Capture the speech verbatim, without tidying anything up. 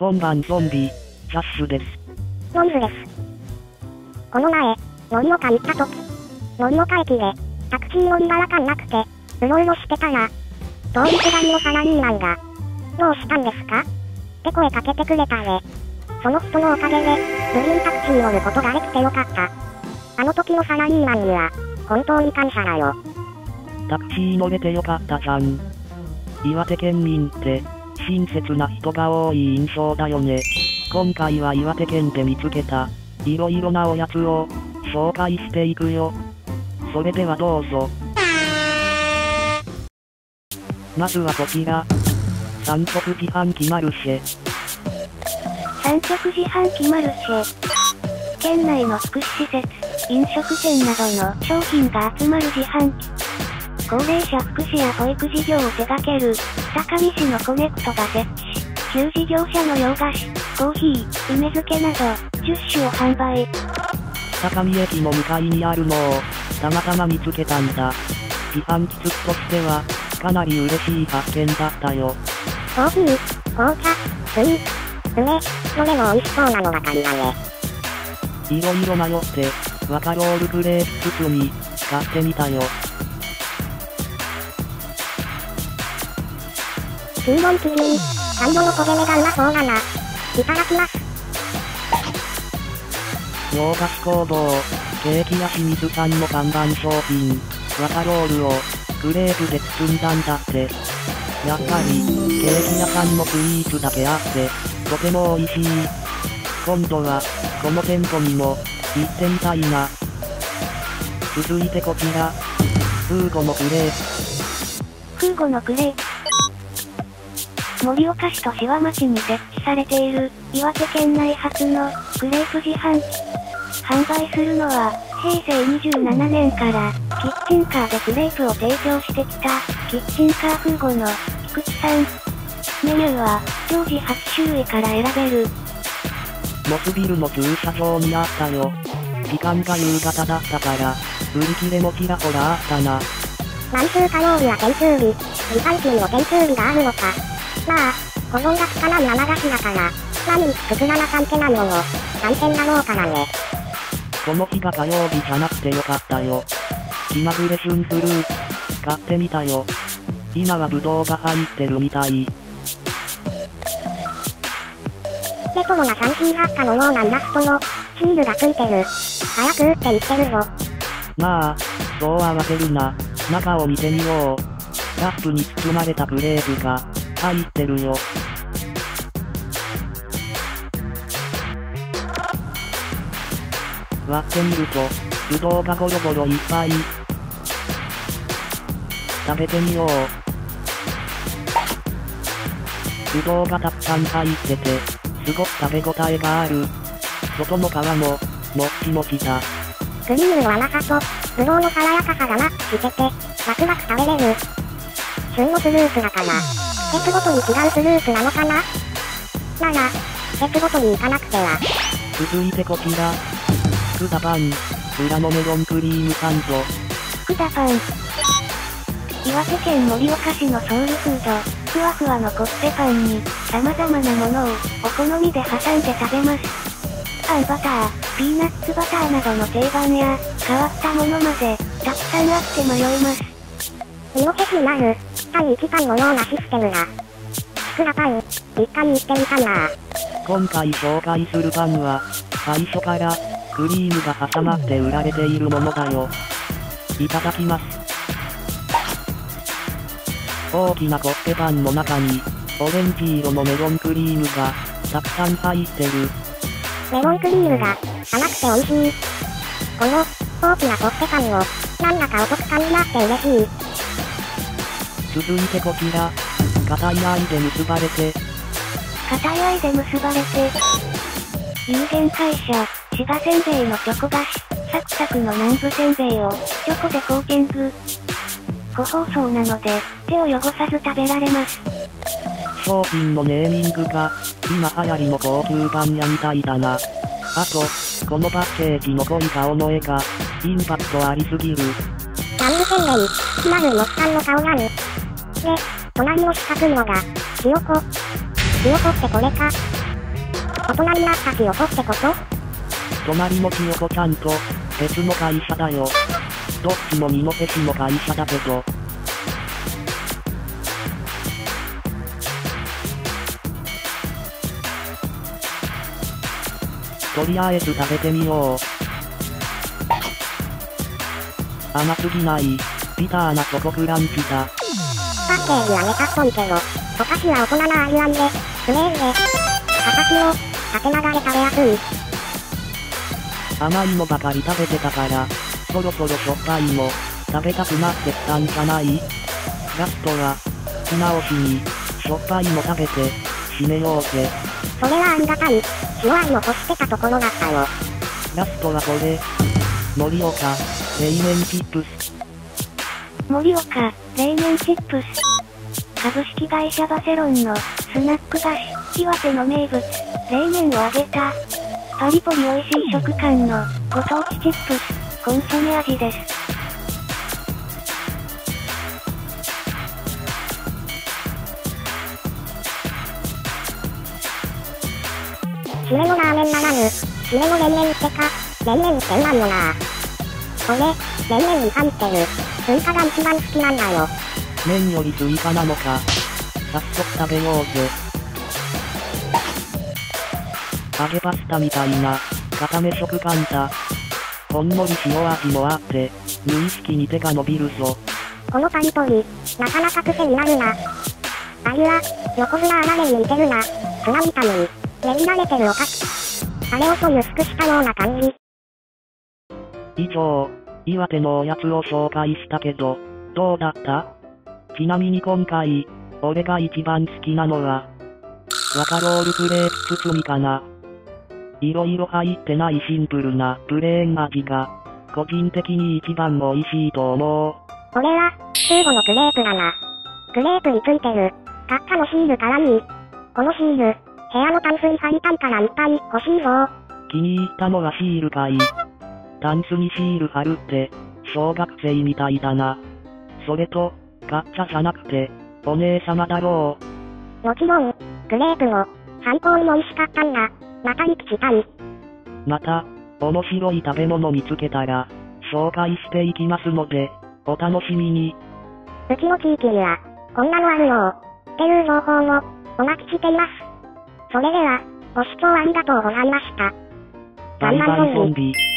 今晩ゾンビ、ザッスです。ノイズです。この前、盛岡行ったとき、盛岡駅で、タクシー乗り場わかんなくて、うろうろしてたら、通りすがりのサラリーマンが、どうしたんですかって声かけてくれたね。その人のおかげで、グリーンタクシー乗ることができてよかった。あの時のサラリーマンには、本当に感謝だよ。タクシー乗れてよかったじゃん。岩手県民って、親切な人が多い印象だよね。今回は岩手県で見つけた、いろいろなおやつを、紹介していくよ。それではどうぞ。まずはこちら。三色自販機マルシェ。三色自販機マルシェ。県内の福祉施設、飲食店などの商品が集まる自販機。高齢者福祉や保育事業を手掛ける、北上市のコネクトが設置し、旧事業者の洋菓子、コーヒー、梅漬けなど、じゅっしゅを販売。北上駅の向かいにあるのを、たまたま見つけたんだ。自販機つとしては、かなり嬉しい発見だったよ。コーヒー、紅茶、スイーツ、梅、どれも美味しそうなのばかりだね。いろいろ迷って、ワカロールクレープ包み、買ってみたよ。注文基準、甘露の焦げ目がうまそうだな。いただきます。洋菓子工房、ケーキや清水さんの看板商品、ワカロールを、クレープで包んだんだって。やっぱり、ケーキ屋さんのスイーツだけあって、とても美味しい。今度は、この店舗にも、行ってみたいな。続いてこちら、フーゴのクレープ。フーゴのクレープ。盛岡市と志波町に設置されている、岩手県内初の、クレープ自販機。販売するのは、へいせいにじゅうななねんから、キッチンカーでクレープを提供してきた、キッチンカーフーゴの、菊池さん。メニューは、常時はちしゅるいから選べる。モスビルの駐車場にあったよ。時間が夕方だったから、売り切れもちらほらあったな。毎週火曜日は研修日、自販機にも研修日があるのか。まあ、保存がつかない生菓子だから、何、作らなきゃいけないのも、大変だろうからね。この日が火曜日じゃなくてよかったよ。気まぐれ旬フルーツ、買ってみたよ。今はブドウが入ってるみたい。レトロな三品発火のようなイラストの、シールがついてる。早く売っていってるぞ。まあ、そう慌てるな。中を見てみよう。ラップに包まれたクレープが、入ってるよ。割ってみると、ぶどうがゴロゴロいっぱい。食べてみよう。ぶどうがたくさん入ってて、すごく食べ応えがある。外の皮も、もっちもちだ。クリームの甘さと、ぶどうの爽やかさがマッチしてて、ワクワク食べれる。旬のフルーツだから。季節ごとに違うフルーツなのかな？なら、季節ごとに行かなくては。続いてこちら。福田パン、裏のメロンクリームサンド。福田パン。岩手県盛岡市のソウルフード、ふわふわのコッペパンに、様々なものを、お好みで挟んで食べます。あんバター、ピーナッツバターなどの定番や、変わったものまで、たくさんあって迷います。身の毛になる。だいいちだんのようなシステムだ。ふくらパン、一回にしてみたな。今回紹介するパンは、最初から、クリームが挟まって売られているものだよ。いただきます。大きなコッペパンの中に、オレンジ色のメロンクリームが、たくさん入ってる。メロンクリームが、甘くて美味しい。この、大きなコッペパンを、なんだかお得感になって嬉しい。続いてこちら、固い愛で結ばれて。固い愛で結ばれて。有限会社、千葉せんべいのチョコ菓子、サクサクの南部せんべいを、チョコでコーティング。個包装なので、手を汚さず食べられます。商品のネーミングが、今流行りの高級パン屋みたいだな。あと、このパッケージの濃い顔の絵が、インパクトありすぎる。南部せんべい、ひまるもっさんの顔がある。で、隣の四角いのが、ひよこ。ひよこってこれか。大人になったキヨコってこと？隣のキヨコちゃんと、別の会社だよ。どっちもニノフェスの会社だけど。とりあえず食べてみよう。甘すぎない、ビターなチョコクランチだ。パッケージはネタっぽいけど、お菓子は大人な味わいで、すげえね。形も、縦長で食べやすい。甘いのばかり食べてたから、そろそろしょっぱいの、食べたくなってきたんじゃない？ラストは、素直しに、しょっぱいの食べて、締めようぜ。それはありがたい。塩味を欲してたところだったよ。ラストはこれ。盛岡、冷麺チップス。盛岡、冷麺チップス。株式会社バセロンのスナック菓子、岩手の名物、冷麺を揚げた。パリポリ美味しい食感のご当地チップス、コンソメ味です。締めのラーメンならぬ、締めの冷麺ってか、冷麺ってうまいよなぁ。俺、冷麺に入ってる、スイカが一番好きなんだよ。麺よりスイカなのか。早速食べようぜ。揚げパスタみたいな、固め食パンだ。ほんのり塩味もあって、無意識に手が伸びるぞ。このパリポリ、なかなか癖になるな。あいや、横綱あられに似てるな、綱みたいに。練りられてるお菓子。あれをと薄くしたような感じ。以上、岩手のおやつを紹介したけど、どうだった？ちなみに今回、俺が一番好きなのは、ワカロールクレープ包みかな。いろいろ入ってないシンプルなプレーン味が、個人的に一番美味しいと思う。これは、中古のクレープだな。クレープについてる、カッカのシールかわいい。このシール、部屋のタンスに貼りたいからいっぱい欲しいぞ。気に入ったのはシールかい。タンスにシール貼るって、小学生みたいだな。それと、ガッチャじゃなくて、お姉様だろう。もちろん、クレープも、最高に美味しかったんだ。またに来たい。また、面白い食べ物見つけたら、紹介していきますので、お楽しみに。うちの地域には、こんなのあるよー、っていう情報も、お待ちしています。それでは、ご視聴ありがとうございました。バイバイゾンビ。